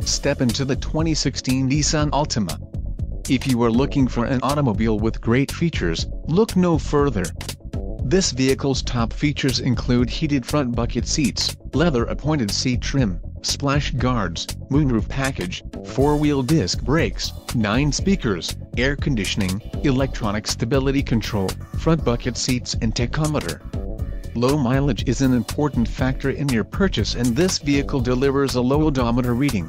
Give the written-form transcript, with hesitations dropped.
Step into the 2016 Nissan Altima. If you are looking for an automobile with great features, look no further. This vehicle's top features include heated front bucket seats, leather-appointed seat trim, splash guards, moonroof package, four-wheel disc brakes, 9 speakers, air conditioning, electronic stability control, front bucket seats and tachometer. Low mileage is an important factor in your purchase, and this vehicle delivers a low odometer reading.